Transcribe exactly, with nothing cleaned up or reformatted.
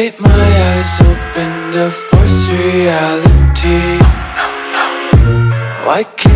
Take my eyes open to force reality. Why can't